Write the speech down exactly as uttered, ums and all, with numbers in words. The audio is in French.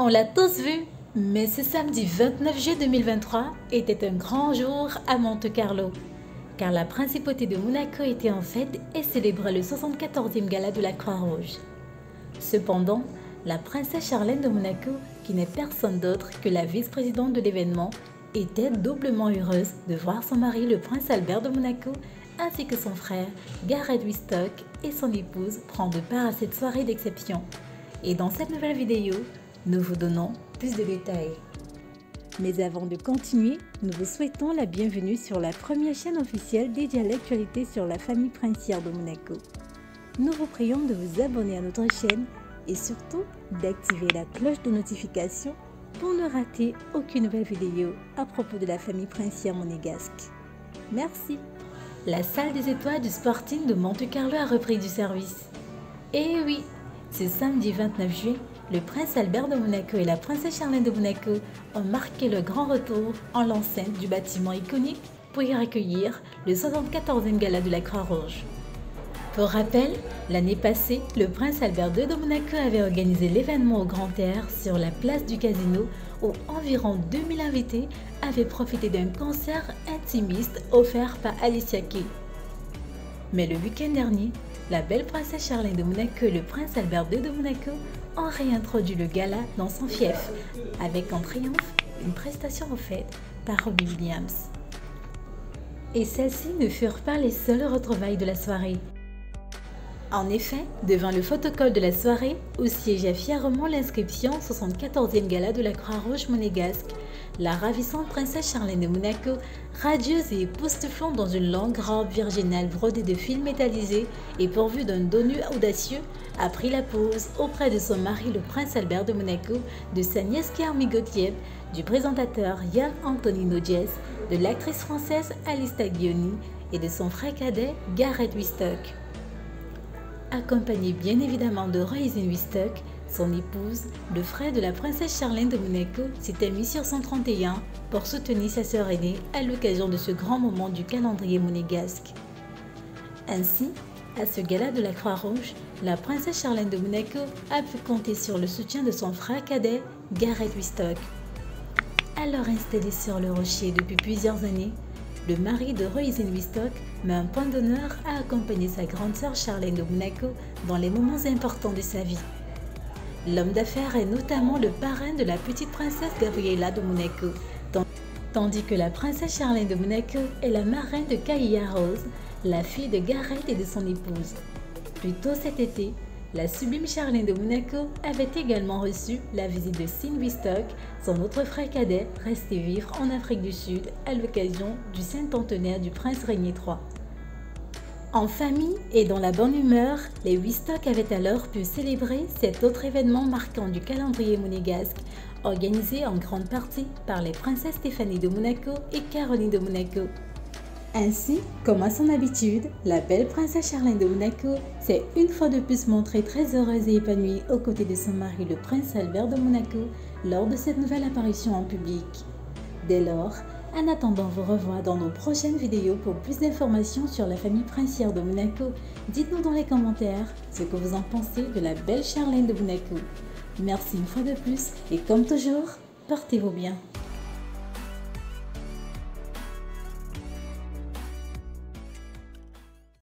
On l'a tous vu, mais ce samedi vingt-neuf juillet deux mille vingt-trois était un grand jour à Monte-Carlo, car la principauté de Monaco était en fête et célébrait le soixante-quatorzième gala de la Croix-Rouge. Cependant, la princesse Charlène de Monaco, qui n'est personne d'autre que la vice-présidente de l'événement, était doublement heureuse de voir son mari le prince Albert de Monaco ainsi que son frère Gareth Wittstock et son épouse prendre part à cette soirée d'exception. Et dans cette nouvelle vidéo, nous vous donnons plus de détails. Mais avant de continuer, nous vous souhaitons la bienvenue sur la première chaîne officielle dédiée à l'actualité sur la famille princière de Monaco. Nous vous prions de vous abonner à notre chaîne et surtout d'activer la cloche de notification pour ne rater aucune nouvelle vidéo à propos de la famille princière monégasque. Merci. La salle des étoiles du Sporting de Monte-Carlo a repris du service. Et oui, ce samedi vingt-neuf juillet, le prince Albert de Monaco et la princesse Charlène de Monaco ont marqué le grand retour en l'enceinte du bâtiment iconique pour y accueillir le soixante-quatorzième gala de la Croix-Rouge. Pour rappel, l'année passée, le prince Albert deux de Monaco avait organisé l'événement au Grand Air sur la place du Casino où environ deux mille invités avaient profité d'un concert intimiste offert par Alicia Keys. Mais le week-end dernier, la belle princesse Charlène de Monaco et le prince Albert deux de Monaco ont réintroduit le gala dans son fief, avec en triomphe une prestation offerte par Robbie Williams. Et celles-ci ne furent pas les seules retrouvailles de la soirée. En effet, devant le photocall de la soirée, où siégeait fièrement l'inscription soixante-quatorzième gala de la Croix-Rouge monégasque, la ravissante princesse Charlène de Monaco, radieuse et époustouflante dans une longue robe virginale brodée de fils métallisés et pourvue d'un dos nu audacieux, a pris la pose auprès de son mari le prince Albert de Monaco, de sa nièce Carmi Gauthier, du présentateur Yann Anthony Nodjes, de l'actrice française Alice Taglioni et de son frère cadet Gareth Wittstock. Accompagné bien évidemment de Roisin Wittstock, son épouse, le frère de la princesse Charlène de Monaco s'était mis sur son trente et un pour soutenir sa sœur aînée à l'occasion de ce grand moment du calendrier monégasque. Ainsi, à ce gala de la Croix-Rouge, la princesse Charlène de Monaco a pu compter sur le soutien de son frère cadet, Gareth Wittstock. Alors installé sur le rocher depuis plusieurs années, le mari de Roisin Wittstock met un point d'honneur à accompagner sa grande sœur Charlène de Monaco dans les moments importants de sa vie. L'homme d'affaires est notamment le parrain de la petite princesse Gabriela de Monaco, tandis que la princesse Charlène de Monaco est la marraine de Caillia Rose, la fille de Gareth et de son épouse. Plus tôt cet été, la sublime Charlène de Monaco avait également reçu la visite de Roisin Wittstock, son autre frère cadet resté vivre en Afrique du Sud à l'occasion du cinquantenaire du prince Rainier trois. En famille et dans la bonne humeur, les Wittstock avaient alors pu célébrer cet autre événement marquant du calendrier monégasque, organisé en grande partie par les princesses Stéphanie de Monaco et Caroline de Monaco. Ainsi, comme à son habitude, la belle princesse Charlène de Monaco s'est une fois de plus montrée très heureuse et épanouie aux côtés de son mari le prince Albert de Monaco lors de cette nouvelle apparition en public. Dès lors, en attendant vous revoir dans nos prochaines vidéos pour plus d'informations sur la famille princière de Monaco, dites-nous dans les commentaires ce que vous en pensez de la belle Charlène de Monaco. Merci une fois de plus et comme toujours, portez-vous bien.